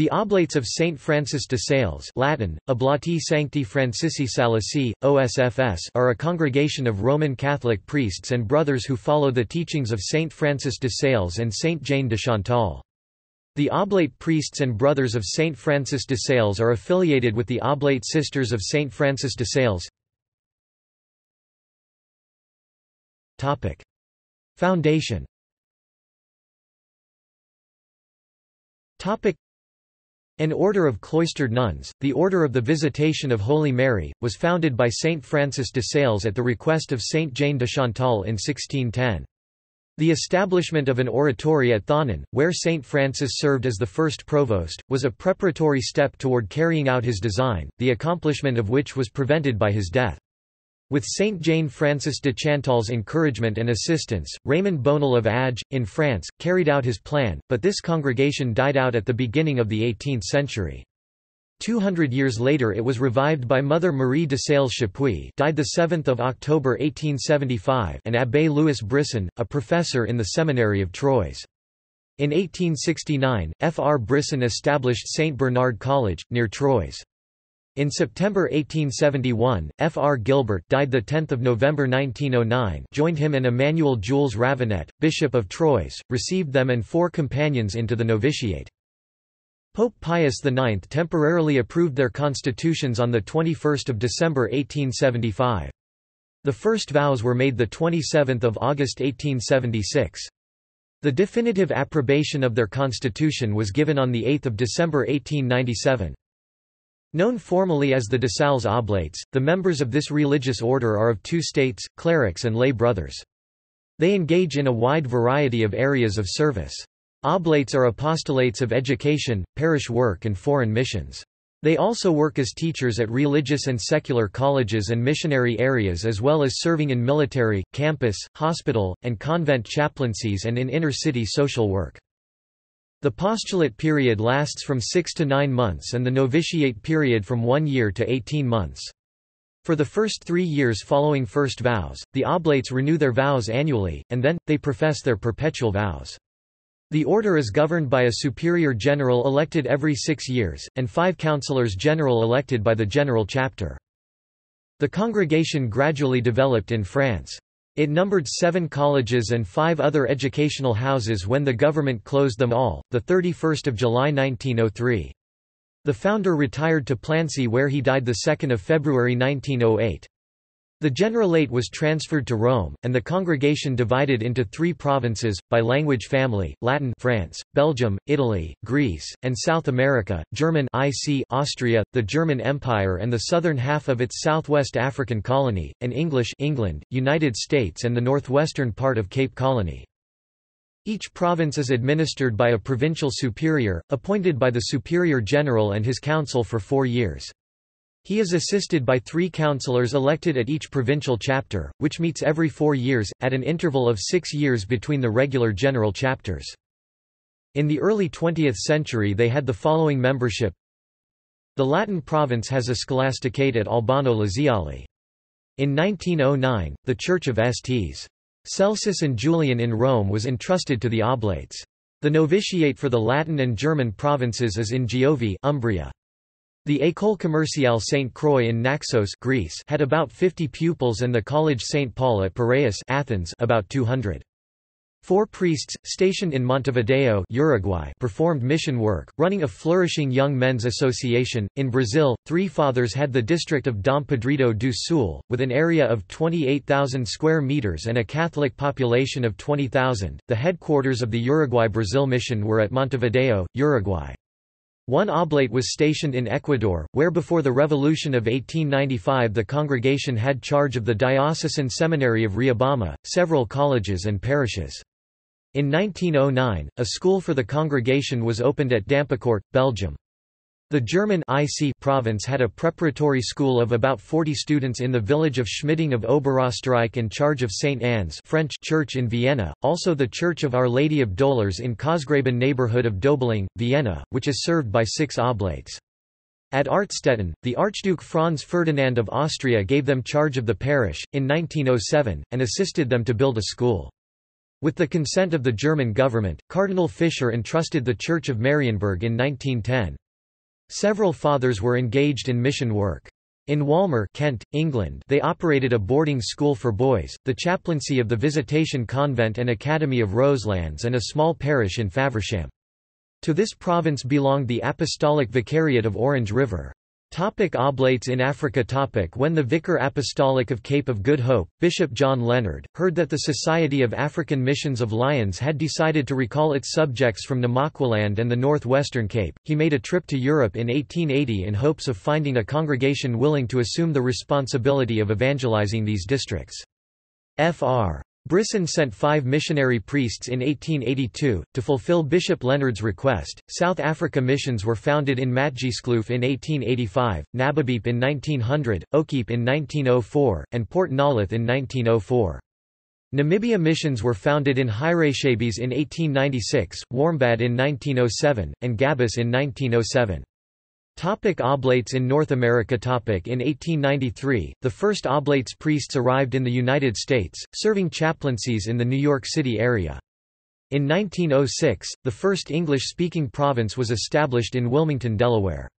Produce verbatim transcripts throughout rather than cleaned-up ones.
The Oblates of Saint Francis de Sales (Latin: Oblati Sancti Francici Salesi, O S F S) are a congregation of Roman Catholic priests and brothers who follow the teachings of Saint Francis de Sales and Saint Jane de Chantal. The Oblate priests and brothers of Saint Francis de Sales are affiliated with the Oblate Sisters of Saint Francis de Sales. Topic: Foundation. Topic: An order of cloistered nuns, the Order of the Visitation of Holy Mary, was founded by Saint Francis de Sales at the request of Saint Jane de Chantal in sixteen ten. The establishment of an oratory at Thonon, where Saint Francis served as the first provost, was a preparatory step toward carrying out his design, the accomplishment of which was prevented by his death. With Saint Jane Francis de Chantal's encouragement and assistance, Raymond Bonal of Age, in France, carried out his plan, but this congregation died out at the beginning of the eighteenth century. Two hundred years later it was revived by Mother Marie de Sales Chapuis, died the seventh of October eighteen seventy-five, and Abbé Louis Brisson, a professor in the seminary of Troyes. In eighteen sixty-nine, F R Brisson established Saint Bernard College, near Troyes. In September eighteen seventy-one, F R Gilbert, died the tenth of November nineteen oh nine, joined him and Emmanuel Jules Ravenet, Bishop of Troyes, received them and four companions into the novitiate. Pope Pius the ninth temporarily approved their constitutions on the twenty-first of December eighteen seventy-five. The first vows were made the twenty-seventh of August eighteen seventy-six. The definitive approbation of their constitution was given on the eighth of December eighteen ninety-seven. Known formally as the de Sales Oblates, the members of this religious order are of two states, clerics and lay brothers. They engage in a wide variety of areas of service. Oblates are apostolates of education, parish work and foreign missions. They also work as teachers at religious and secular colleges and missionary areas, as well as serving in military, campus, hospital, and convent chaplaincies and in inner-city social work. The postulate period lasts from six to nine months and the novitiate period from one year to eighteen months. For the first three years following first vows, the oblates renew their vows annually, and then, they profess their perpetual vows. The order is governed by a superior general elected every six years, and five councillors general elected by the general chapter. The congregation gradually developed in France. It numbered seven colleges and five other educational houses when the government closed them all, the thirty-first of July nineteen oh three. The founder retired to Plancy where he died the second of February nineteen oh eight. The generalate was transferred to Rome, and the congregation divided into three provinces, by language family, Latin France, Belgium, Italy, Greece, and South America, German I C Austria, the German Empire and the southern half of its southwest African colony, and English England, United States and the northwestern part of Cape Colony. Each province is administered by a provincial superior, appointed by the superior general and his council for four years. He is assisted by three councillors elected at each provincial chapter, which meets every four years, at an interval of six years between the regular general chapters. In the early twentieth century they had the following membership. The Latin province has a scholasticate at Albano Laziale. In nineteen oh nine, the Church of Saints Celsus and Julian in Rome was entrusted to the Oblates. The novitiate for the Latin and German provinces is in Giovi, Umbria. The École Commercial Saint Croix in Naxos, Greece, had about fifty pupils and the College Saint Paul at Piraeus, Athens, about two hundred. Four priests, stationed in Montevideo, Uruguay, performed mission work, running a flourishing young men's association. In Brazil, three fathers had the district of Dom Pedrito do Sul, with an area of twenty-eight thousand square meters and a Catholic population of twenty thousand. The headquarters of the Uruguay-Brazil mission were at Montevideo, Uruguay. One oblate was stationed in Ecuador, where before the Revolution of eighteen ninety-five the congregation had charge of the Diocesan Seminary of Riobamba, several colleges and parishes. In nineteen oh nine, a school for the congregation was opened at Dampicourt, Belgium. The German I C province had a preparatory school of about forty students in the village of Schmiding of Oberösterreich in charge of Saint Anne's French Church in Vienna, also the Church of Our Lady of Dolors in Cosgraben neighborhood of Döbeling, Vienna, which is served by six oblates. At Artstetten, the Archduke Franz Ferdinand of Austria gave them charge of the parish, in nineteen oh seven, and assisted them to build a school. With the consent of the German government, Cardinal Fischer entrusted the Church of Marienburg in nineteen ten. Several fathers were engaged in mission work. In Walmer, Kent, England, they operated a boarding school for boys, the chaplaincy of the Visitation Convent and Academy of Roselands, and a small parish in Faversham. To this province belonged the Apostolic Vicariate of Orange River. Topic Oblates in Africa. Topic When the Vicar Apostolic of Cape of Good Hope, Bishop John Leonard, heard that the Society of African Missions of Lyons had decided to recall its subjects from Namaqualand and the northwestern Cape, he made a trip to Europe in eighteen eighty in hopes of finding a congregation willing to assume the responsibility of evangelizing these districts. F R Brisson sent five missionary priests in eighteen eighty-two. To fulfill Bishop Leonard's request, South Africa missions were founded in Matjiesloof in eighteen eighty-five, Nababeep in nineteen hundred, Okiep in nineteen oh four, and Port Nolloth in nineteen oh four. Namibia missions were founded in Hierashabes in eighteen ninety-six, Warmbad in nineteen oh seven, and Gabus in nineteen oh seven. Topic Oblates in North America. Topic In eighteen ninety-three, the first Oblates priests arrived in the United States, serving chaplaincies in the New York City area. In nineteen oh six, the first English-speaking province was established in Wilmington, Delaware.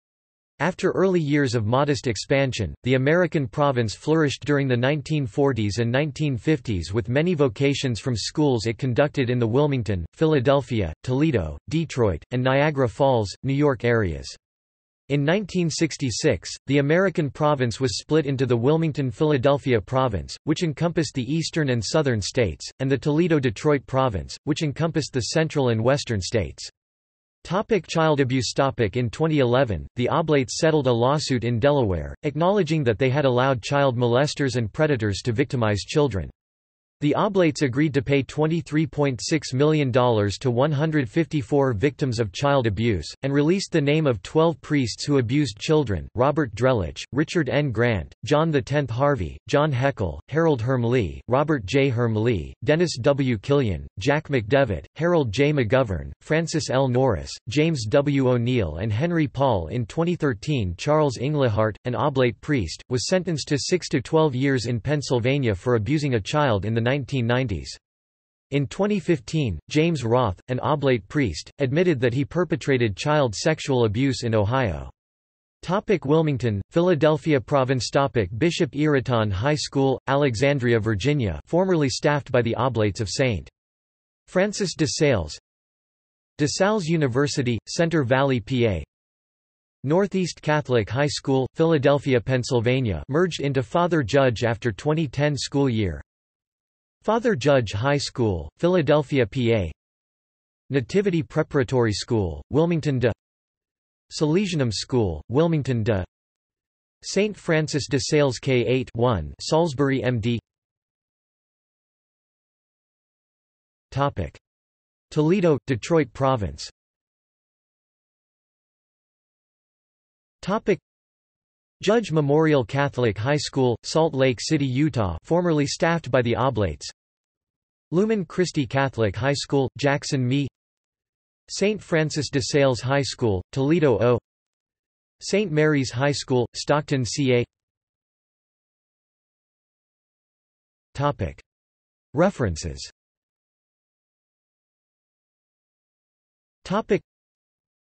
After early years of modest expansion, the American province flourished during the nineteen forties and nineteen fifties with many vocations from schools it conducted in the Wilmington, Philadelphia, Toledo, Detroit, and Niagara Falls, New York areas. In nineteen sixty-six, the American province was split into the Wilmington-Philadelphia province, which encompassed the eastern and southern states, and the Toledo-Detroit province, which encompassed the central and western states. Topic Child abuse. Topic In twenty eleven, the Oblates settled a lawsuit in Delaware, acknowledging that they had allowed child molesters and predators to victimize children. The Oblates agreed to pay twenty-three point six million dollars to one hundred fifty-four victims of child abuse, and released the name of twelve priests who abused children: Robert Drellich, Richard N. Grant, John the tenth Harvey, John Heckel, Harold Herm Lee, Robert J. Herm Lee, Dennis W. Killian, Jack McDevitt, Harold J. McGovern, Francis L. Norris, James W. O'Neill, and Henry Paul. In twenty thirteen, Charles Inglehart, an Oblate priest, was sentenced to six to twelve years in Pennsylvania for abusing a child in the nineteen nineties. In twenty fifteen, James Roth, an Oblate priest, admitted that he perpetrated child sexual abuse in Ohio. Topic Wilmington, Philadelphia Province. Topic Bishop Ireton High School, Alexandria, Virginia, formerly staffed by the Oblates of Saint Francis de Sales, De Sales University, Center Valley, P A. Northeast Catholic High School, Philadelphia, Pennsylvania, merged into Father Judge after twenty ten school year. Father Judge High School, Philadelphia, P A. Nativity Preparatory School, Wilmington de Salesianum School, Wilmington de Saint Francis de Sales K eight one, Salisbury, M D. Topic: Toledo, Detroit Province. Topic: Judge Memorial Catholic High School, Salt Lake City, Utah, formerly staffed by the Oblates. Lumen Christi Catholic High School, Jackson, M I. Saint Francis de Sales High School, Toledo, O. Saint Mary's High School, Stockton, C A. Topic. References. Topic.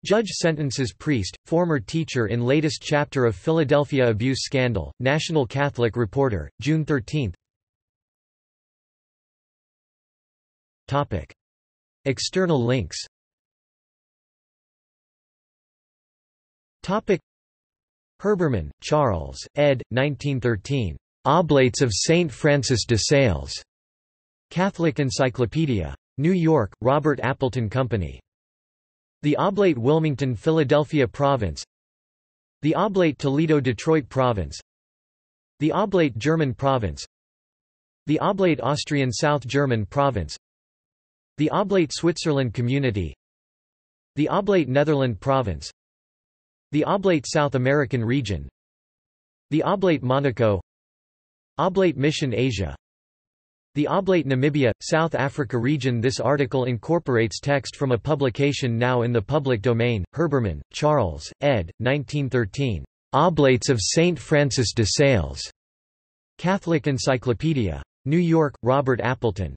Judge sentences priest, former teacher in latest chapter of Philadelphia abuse scandal, National Catholic Reporter, June thirteenth. Topic. External links. Topic. Herbermann, Charles, ed. nineteen thirteen. Oblates of Saint Francis de Sales. Catholic Encyclopedia. New York, Robert Appleton Company. The Oblate Wilmington Philadelphia Province, the Oblate Toledo Detroit Province, the Oblate German Province, the Oblate Austrian South German Province, the Oblate Switzerland Community, the Oblate Netherland Province, the Oblate South American Region, the Oblate Monaco, Oblate Mission Asia, the Oblate Namibia, South Africa region. This article incorporates text from a publication now in the public domain. Herbermann, Charles, ed. nineteen thirteen. Oblates of Saint Francis de Sales. Catholic Encyclopedia. New York, Robert Appleton.